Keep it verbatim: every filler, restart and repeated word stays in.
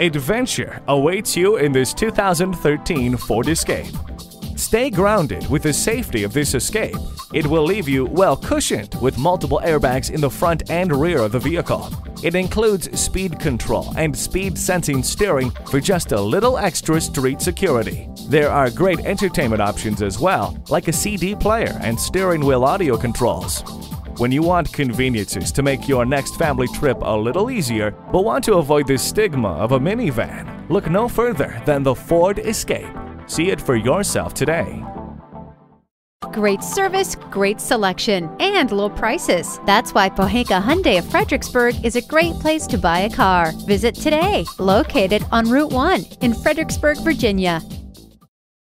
adventure awaits you in this two thousand thirteen Ford Escape. Stay grounded with the safety of this Escape. It will leave you well cushioned with multiple airbags in the front and rear of the vehicle. It includes speed control and speed-sensing steering for just a little extra street security. There are great entertainment options as well, like a C D player and steering wheel audio controls. When you want conveniences to make your next family trip a little easier, but want to avoid the stigma of a minivan, look no further than the Ford Escape. See it for yourself today. Great service, great selection, and low prices. That's why Pohanka Hyundai of Fredericksburg is a great place to buy a car. Visit today, located on Route one in Fredericksburg, Virginia.